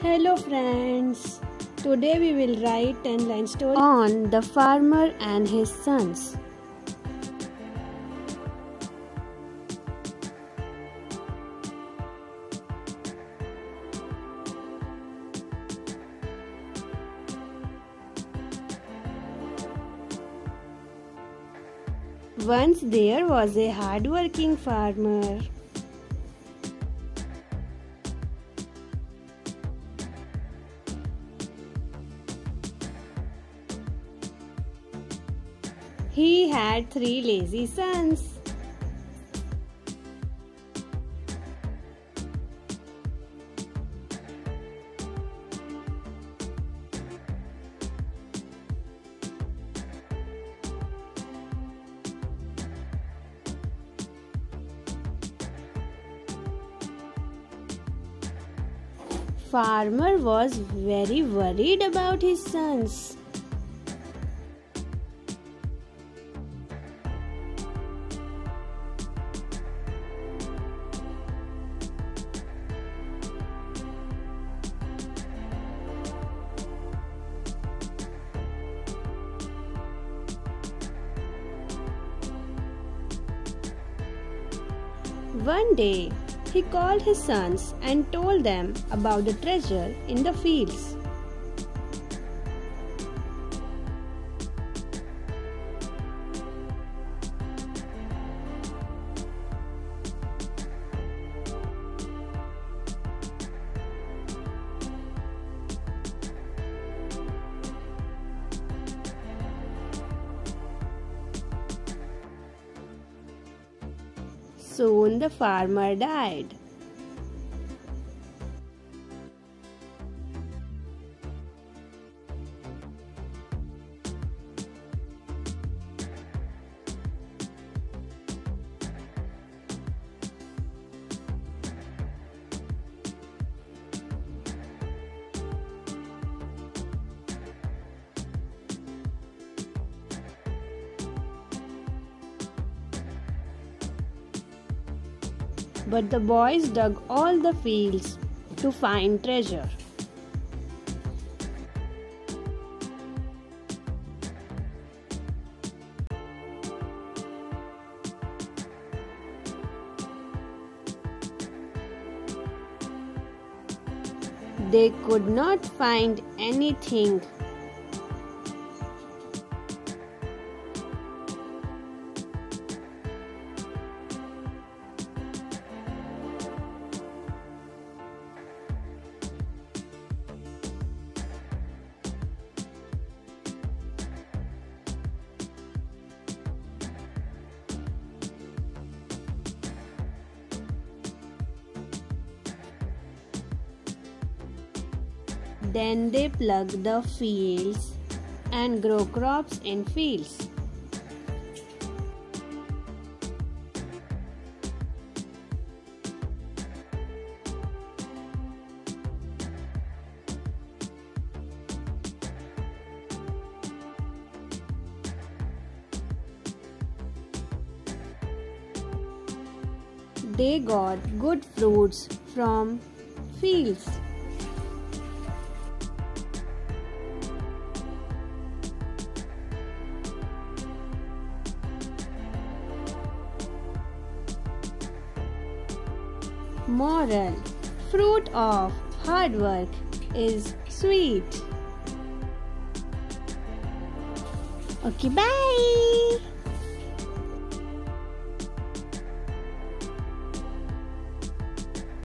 Hello friends, today we will write 10 line story on the farmer and his sons. Once there was a hard-working farmer. He had 3 lazy sons. Farmer was very worried about his sons. One day, he called his sons and told them about the treasure in the fields. Soon the farmer died. But the boys dug all the fields to find treasure. They could not find anything. Then they plug the fields and grow crops in fields. They got good fruits from fields. Moral: fruit of hard work is sweet. Okay, bye.